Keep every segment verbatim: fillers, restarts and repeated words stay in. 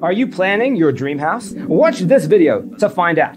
Are you planning your dream house? Watch this video to find out.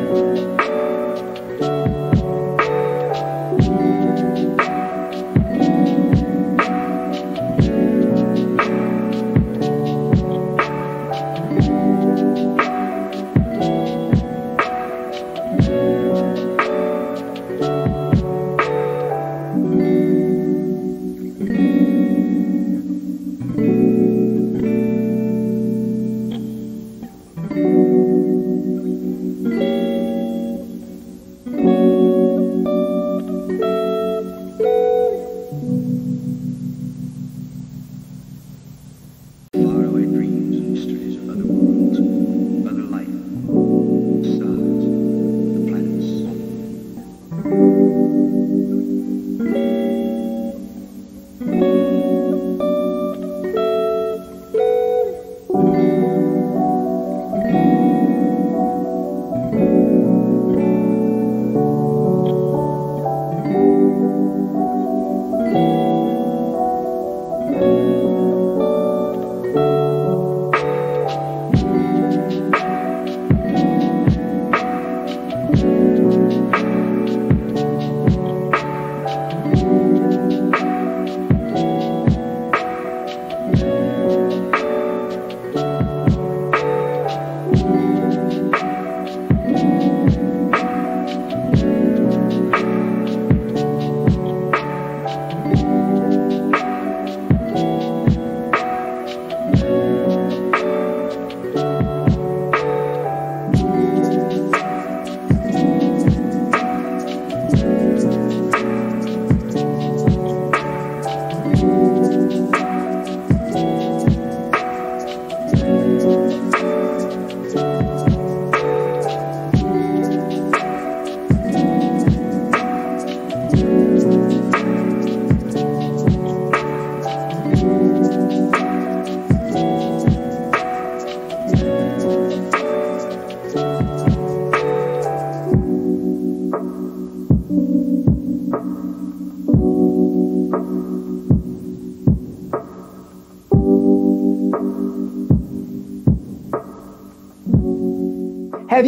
Have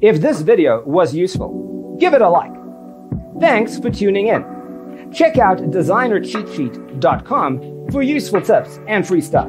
If this video was useful, give it a like. Thanks for tuning in. Check out designer cheat sheet dot com for useful tips and free stuff.